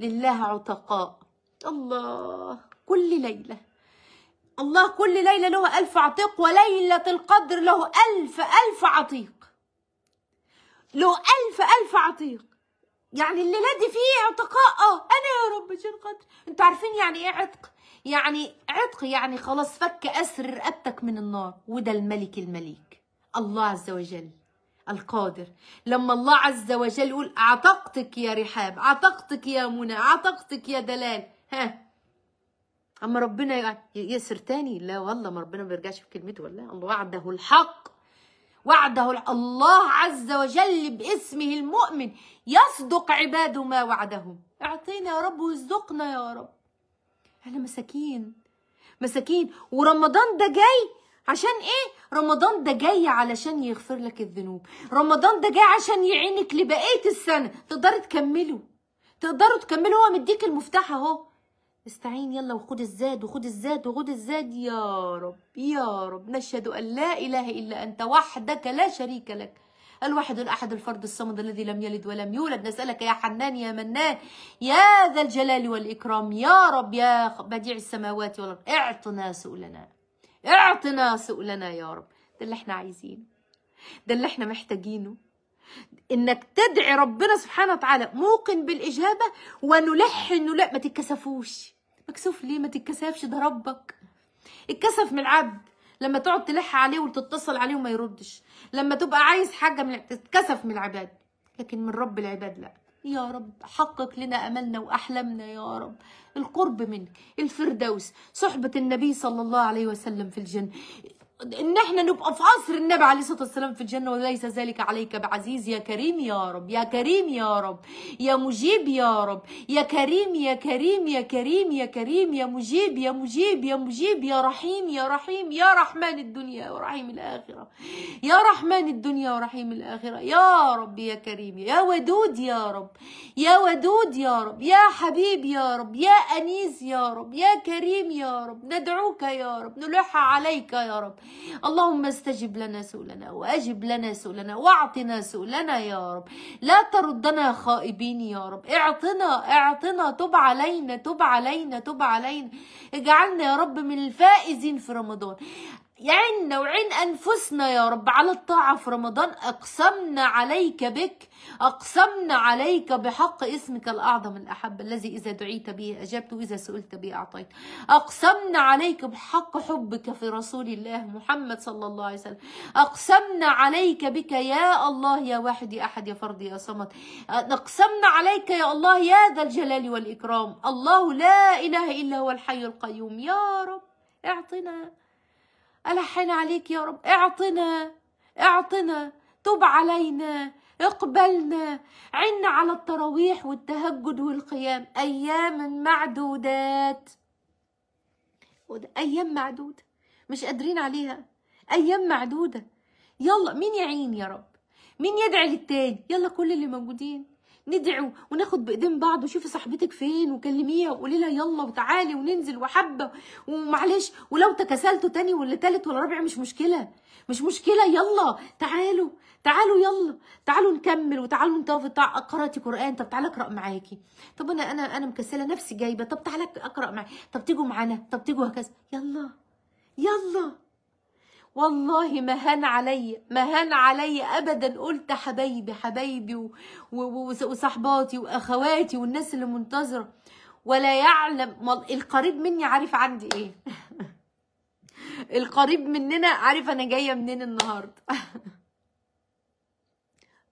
لله عتقاء. الله كل ليلة، الله كل ليلة له 1000 عتيق، وليلة القدر له 1000 عتيق، له 1000 عتيق. يعني الليلة دي فيه عتقاء. انا يا رب شيل قدر. انتوا عارفين يعني ايه عتق؟ يعني عتق يعني خلاص فك اسر رقبتك من النار. وده الملك المليك الله عز وجل القادر. لما الله عز وجل يقول عتقتك يا رحاب، عتقتك يا منى، عتقتك يا دلال، ها اما ربنا يسر تاني؟ لا والله، ما ربنا ما بيرجعش في كلمته. ولا الله وعده الحق، وعده الله عز وجل باسمه المؤمن يصدق عباده ما وعدهم. اعطينا يا رب وارزقنا يا رب. احنا مساكين مساكين، ورمضان ده جاي عشان ايه؟ رمضان ده جاي علشان يغفر لك الذنوب، رمضان ده جاي عشان يعينك لبقيه السنه تقدروا تكملوا، تقدروا تكملوا. هو مديك المفتاح اهو، استعين يلا وخد الزاد وخد الزاد وخد الزاد يا رب يا رب. نشهد ان لا اله الا انت وحدك لا شريك لك، الواحد الاحد الفرد الصمد الذي لم يلد ولم يولد. نسالك يا حنان يا منان يا ذا الجلال والاكرام يا رب يا بديع السماوات والارض، اعطنا سؤلنا، اعطنا سؤلنا يا رب. ده اللي احنا عايزينه، ده اللي احنا محتاجينه، انك تدعي ربنا سبحانه وتعالى موقن بالاجابه ونلحن. لا ما تتكسفوش. مكسوف ليه؟ ما تتكسفش، ده ربك. اتكسف من العبد لما تقعد تلح عليه وتتصل عليه وما يردش، لما تبقى عايز حاجه من تتكسف من العباد، لكن من رب العباد لا. يا رب حقق لنا املنا واحلامنا يا رب، القرب منك، الفردوس، صحبه النبي صلى الله عليه وسلم في الجنه، ان احنا نبقى في قصر النبي عليه الصلاه والسلام في الجنه، وليس ذلك عليك بعزيز. يا كريم يا رب، يا كريم يا رب، يا مجيب يا رب، يا كريم يا كريم يا كريم يا كريم، يا مجيب يا مجيب يا مجيب، يا رحيم يا رحيم، يا رحمن الدنيا ورحيم الاخره، يا رحمن الدنيا ورحيم الاخره يا رب، يا كريم يا ودود يا رب، يا ودود يا رب، يا حبيب يا رب، يا انيس يا رب، يا كريم يا رب، ندعوك يا رب، نلح عليك يا رب. اللهم استجب لنا سؤلنا واجب لنا سؤلنا واعطنا سؤلنا يا رب، لا تردنا خائبين يا رب. اعطنا اعطنا، تب علينا تب علينا تب علينا، اجعلنا يا رب من الفائزين في رمضان. يعنا وعين أنفسنا يا رب على الطاعة في رمضان. أقسمنا عليك بك، أقسمنا عليك بحق اسمك الأعظم الأحب الذي إذا دعيت به أجبت وإذا سئلت به أعطيت. أقسمنا عليك بحق حبك في رسول الله محمد صلى الله عليه وسلم. أقسمنا عليك بك يا الله يا واحد يا أحد يا فرد يا صمد. أقسمنا عليك يا الله يا ذا الجلال والإكرام، الله لا إله إلا هو الحي القيوم. يا رب اعطنا، ألحن عليك يا رب، اعطنا اعطنا، تب علينا، اقبلنا، عنا على التراويح والتهجد والقيام، أياما معدودات، أيام معدودة مش قادرين عليها، أيام معدودة. يلا مين يعين يا رب؟ مين يدعي للتاني؟ يلا كل اللي موجودين ندعو وناخد بايدين بعض، وشوفي صاحبتك فين وكلميها وقولي لها يلا وتعالي وننزل وحبه ومعلش، ولو تكسلتوا تاني ولا تالت ولا رابع مش مشكله، مش مشكله. يلا تعالوا تعالوا، يلا تعالوا نكمل وتعالوا انت قراتي قران، طب تعالى اقرا معاكي، طب انا مكسله نفسي جايبه، طب تعالى اقرا معاكي، طب تيجوا معانا، طب تيجوا هكذا. يلا يلا والله ما هان عليا، ما هان عليا ابدا. قلت حبايبي حبايبي وصحباتي واخواتي والناس اللي منتظره، ولا يعلم القريب مني عارف عندي ايه. القريب مننا عارف انا جايه منين النهارده.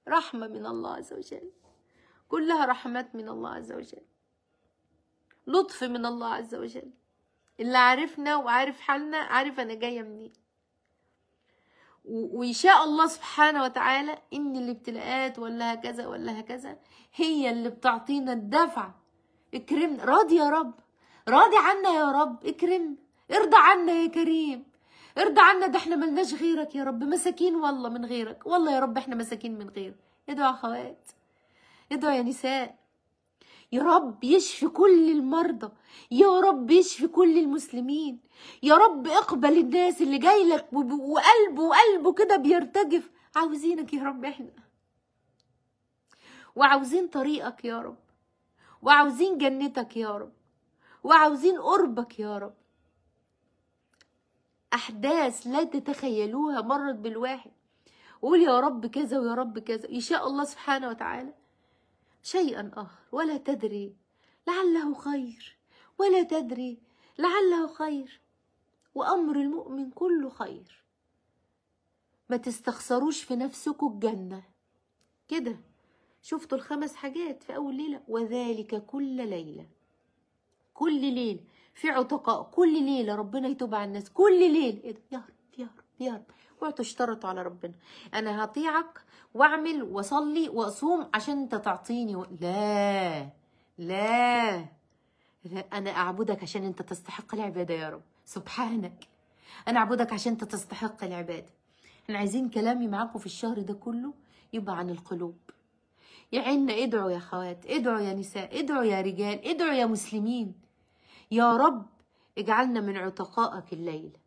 رحمه من الله عز وجل، كلها رحمات من الله عز وجل، لطف من الله عز وجل، اللي عارفنا وعارف حالنا عارف انا جايه منين. ويشاء الله سبحانه وتعالى ان الابتلاءات ولا هكذا ولا هكذا هي اللي بتعطينا الدفع. اكرمنا، راضي يا رب، راضي عنا يا رب، اكرمنا، ارضى عنا يا كريم، ارضى عنا، ده احنا ملناش غيرك يا رب، مساكين والله من غيرك، والله يا رب احنا مساكين من غيرك. ادعوا يا اخوات، ادعوا يا نساء، يا رب يشفي كل المرضى، يا رب يشفي كل المسلمين، يا رب اقبل الناس اللي جاي لك وقلبه كده بيرتجف، عاوزينك يا رب احنا، وعاوزين طريقك يا رب، وعاوزين جنتك يا رب، وعاوزين قربك يا رب. أحداث لا تتخيلوها مرت بالواحد، قول يا رب كذا ويا رب كذا، يشاء الله سبحانه وتعالى شيئا آخر، ولا تدري لعله خير، ولا تدري لعله خير، وأمر المؤمن كله خير. ما تستخسروش في نفسكم الجنة كده. شفتوا الخمس حاجات في أول ليلة، وذلك كل ليلة، كل ليلة في عتقاء، كل ليلة ربنا يتوب على الناس، كل ليلة يا رب يا رب يا رب. اوعوا تشترطوا على ربنا، أنا هطيعك وأعمل وأصلي وأصوم عشان أنت تعطيني لا لا لا، أنا أعبدك عشان أنت تستحق العبادة يا رب، سبحانك أنا أعبدك عشان أنت تستحق العبادة. احنا عايزين كلامي معاكم في الشهر ده كله يبقى عن القلوب. يا عيننا ادعوا يا خوات، ادعوا يا نساء، ادعوا يا رجال، ادعوا يا مسلمين، يا رب اجعلنا من عتقائك الليلة،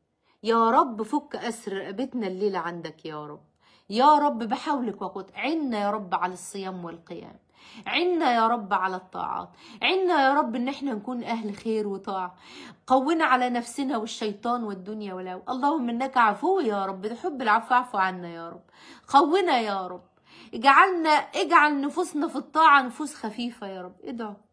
يا رب فك أسر رقبتنا الليلة عندك يا رب، يا رب بحولك وقوتك. عنا يا رب على الصيام والقيام، عنا يا رب على الطاعات، عنا يا رب ان احنا نكون اهل خير وطاعة، قونا على نفسنا والشيطان والدنيا ولو. اللهم انك عفو يا رب تحب العفو عفو عنا يا رب، قونا يا رب، اجعلنا، اجعل نفوسنا في الطاعة نفوس خفيفة يا رب. ادعوا